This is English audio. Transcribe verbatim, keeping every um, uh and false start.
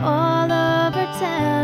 all over town.